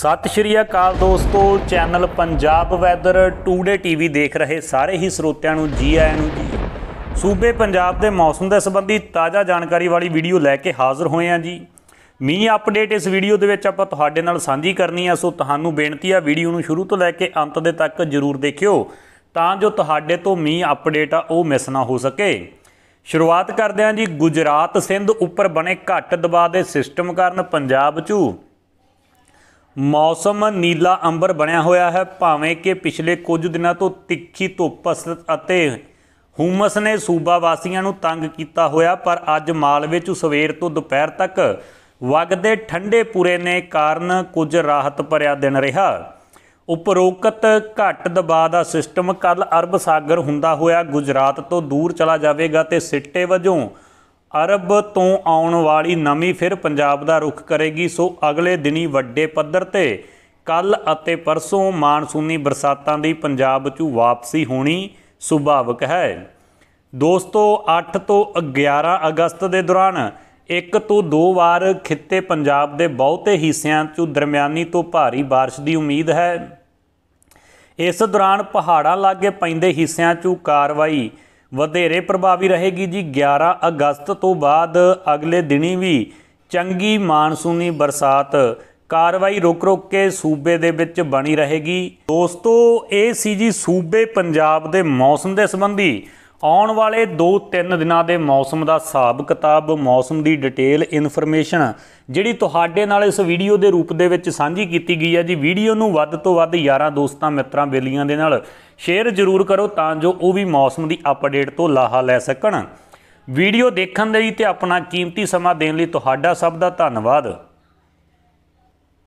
सत श्री अकाल दोस्तों, channel Punjab weather today TV देख रहे सारे ही स्रोत्यां नूं जी आयां नूं जी। सूबे पंजाब के मौसम के संबंधी ताज़ा जानकारी वाली वीडियो लैके हाज़र होए हैं जी। मीह अपडेट इस वीडियो के विच आपां तुहाडे नाल सांझी करनी है, सो तुहानूं बेनती है वीडियो नूं शुरू तो लैके अंत दे तक जरूर देखियो तां जो तुहाडे तो मीह अपडेट आ वो मिस ना हो सके। शुरुआत करदे हां जी। गुजरात सिंध उपर बने घट दबाव के सिस्टम कारण पंजाब चू मौसम नीला अंबर बनिया होया है। भावें कि पिछले कुछ दिनों तो तिखी धुप्प अते हुमस ने सूबा वासियां नूं तंग कीता होया, पर अज मालवे चू सवेर तो दोपहर तक वगदे ठंडे पूरे ने कारण कुछ राहत भरिया दिन रहा। उपरोक्त घट दबाव का सिस्टम कल अरब सागर हुंदा होया गुजरात तो दूर चला जाएगा तो सिट्टे वजों अरब तो आने वाली नमी फिर पंजाब का रुख करेगी। सो अगले दिनी वड्डे पद्धर ते कल अते परसों मानसूनी बरसातां दी पंजाब चू वापसी होनी सुभाविक है। दोस्तों 8 तो 11 अगस्त के दौरान 1 तो 2 वार खिते पंजाब के बहुते हिस्सों चू दरम्यानी तो भारी बारिश की उम्मीद है। इस दौरान पहाड़ों लागे पैंदे हिस्सों चू कार्रवाई वधेरे प्रभावी रहेगी जी। 11 अगस्त तो बाद अगले दिनी भी चंगी मानसूनी बरसात कार्रवाई रुक रुक के सूबे दे विच बनी रहेगी। दोस्तों ये सी जी सूबे पंजाब के मौसम के संबंधी आने वाले 2-3 दिनों के मौसम का हिसाब किताब मौसम की डिटेल इनफॉर्मेशन जिहड़ी तुहाडे नाल इस वीडियो के रूप दे विच सांझी कीती गई है जी। वीडियो नूं वध तो वध यारां दोस्तां मित्रां बेलियां दे नाल शेयर जरूर करो तां जो वो भी मौसम की अपडेट तो लाहा लै सकण। वीडियो देखण लई ते अपना कीमती समा देण लई तुहाडा सब दा धन्नवाद।